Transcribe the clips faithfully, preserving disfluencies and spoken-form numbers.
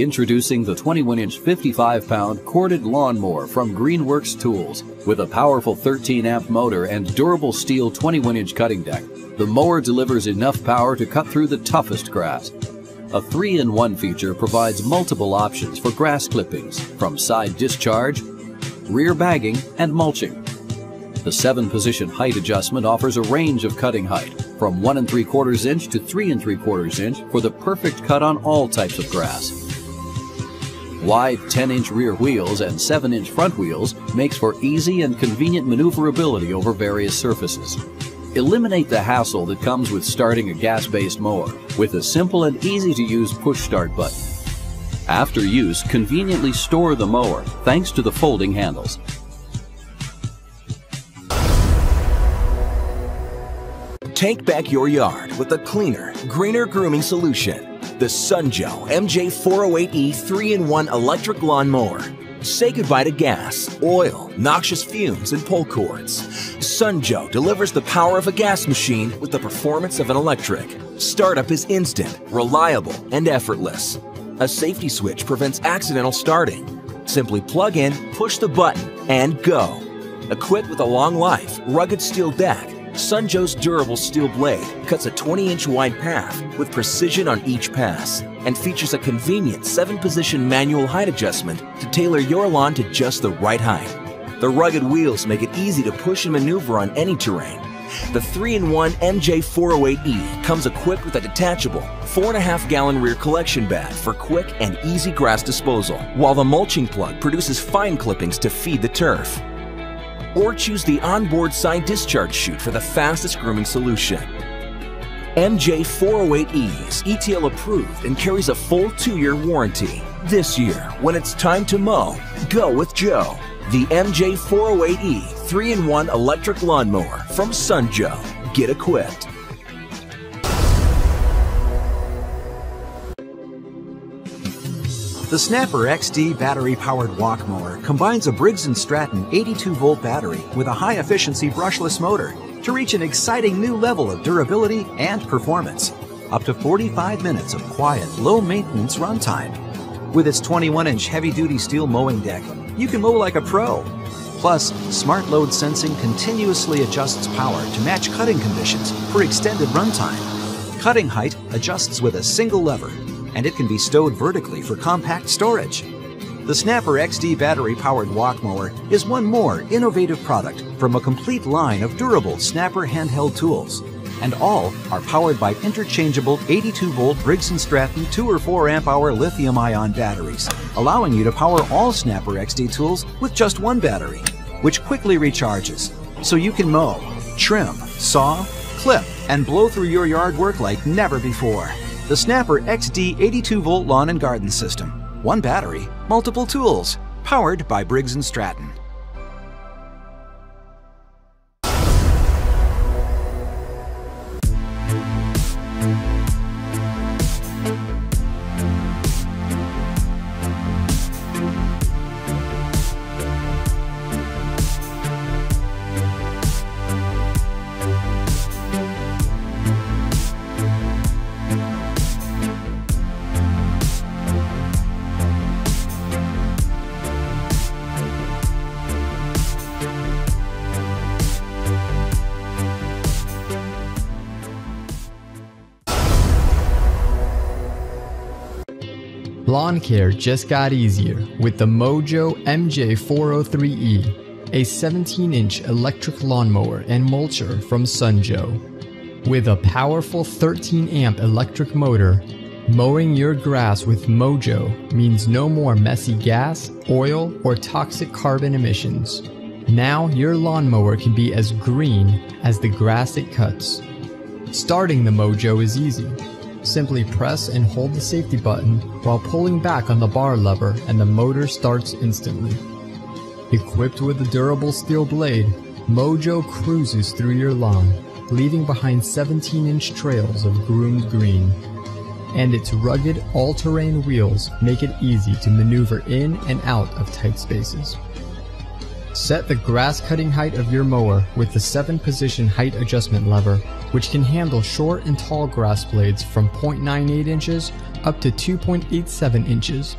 Introducing the twenty-one inch fifty-five pound corded lawnmower from Greenworks Tools. With a powerful thirteen amp motor and durable steel twenty-one inch cutting deck, the mower delivers enough power to cut through the toughest grass. A three in one feature provides multiple options for grass clippings, from side discharge, rear bagging, and mulching. The seven position height adjustment offers a range of cutting height, from one and three quarters inch to three and three quarters inch for the perfect cut on all types of grass. Wide ten inch rear wheels and seven inch front wheels makes for easy and convenient maneuverability over various surfaces. Eliminate the hassle that comes with starting a gas-based mower with a simple and easy-to-use push-start button. After use, conveniently store the mower thanks to the folding handles. Take back your yard with a cleaner, greener grooming solution. The Sun Joe M J four oh eight E three in one electric lawn mower. Say goodbye to gas, oil, noxious fumes, and pull cords. Sun Joe delivers the power of a gas machine with the performance of an electric. Startup is instant, reliable, and effortless. A safety switch prevents accidental starting. Simply plug in, push the button, and go. Equipped with a long life, rugged steel deck, Sun Joe's durable steel blade cuts a twenty inch wide path with precision on each pass, and features a convenient seven position manual height adjustment to tailor your lawn to just the right height. The rugged wheels make it easy to push and maneuver on any terrain. The three in one M J four oh eight E comes equipped with a detachable four and a half gallon rear collection bag for quick and easy grass disposal, while the mulching plug produces fine clippings to feed the turf. Or choose the onboard side discharge chute for the fastest grooming solution. M J four oh eight E is E T L approved and carries a full two year warranty. This year, when it's time to mow, go with Joe. The M J four oh eight E three in one electric lawnmower from Sun Joe. Get equipped. The Snapper X D battery-powered walk mower combines a Briggs and Stratton eighty-two volt battery with a high-efficiency brushless motor to reach an exciting new level of durability and performance. Up to forty-five minutes of quiet, low-maintenance runtime. With its twenty-one inch heavy-duty steel mowing deck, you can mow like a pro. Plus, smart load sensing continuously adjusts power to match cutting conditions for extended runtime. Cutting height adjusts with a single lever, and it can be stowed vertically for compact storage. The Snapper X D battery-powered walk mower is one more innovative product from a complete line of durable Snapper handheld tools, and all are powered by interchangeable eighty-two volt Briggs and Stratton two or four amp hour lithium-ion batteries, allowing you to power all Snapper X D tools with just one battery, which quickly recharges, so you can mow, trim, saw, clip, and blow through your yard work like never before. The Snapper X D eighty-two volt Lawn and Garden System. One battery, multiple tools. Powered by Briggs and Stratton. Lawn care just got easier with the Mow Joe M J four oh three E, a seventeen inch electric lawnmower and mulcher from Sun Joe. With a powerful thirteen amp electric motor, mowing your grass with Mow Joe means no more messy gas, oil, or toxic carbon emissions. Now your lawnmower can be as green as the grass it cuts. Starting the Mow Joe is easy. Simply press and hold the safety button while pulling back on the bar lever, and the motor starts instantly. Equipped with a durable steel blade, Mow Joe cruises through your lawn, leaving behind seventeen inch trails of groomed green. And its rugged all-terrain wheels make it easy to maneuver in and out of tight spaces. Set the grass cutting height of your mower with the seven position height adjustment lever, which can handle short and tall grass blades from zero point nine eight inches up to two point eight seven inches.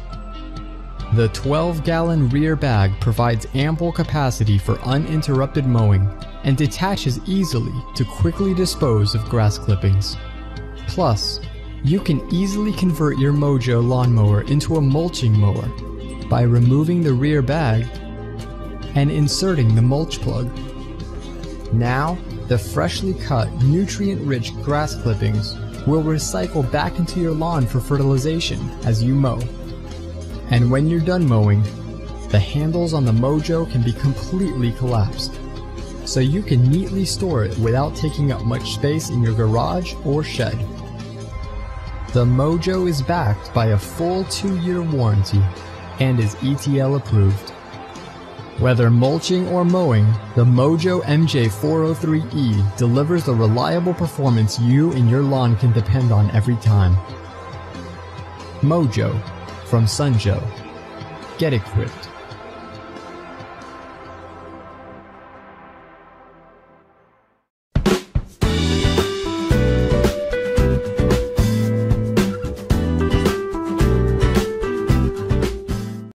The twelve gallon rear bag provides ample capacity for uninterrupted mowing and detaches easily to quickly dispose of grass clippings. Plus, you can easily convert your Mow Joe lawnmower into a mulching mower by removing the rear bag and inserting the mulch plug. Now, the freshly cut, nutrient-rich grass clippings will recycle back into your lawn for fertilization as you mow. And when you're done mowing, the handles on the Mow Joe can be completely collapsed, so you can neatly store it without taking up much space in your garage or shed. The Mow Joe is backed by a full two year warranty and is E T L approved. Whether mulching or mowing, the Mow Joe M J four oh three E delivers the reliable performance you and your lawn can depend on every time. Mow Joe from Sun Joe. Get equipped.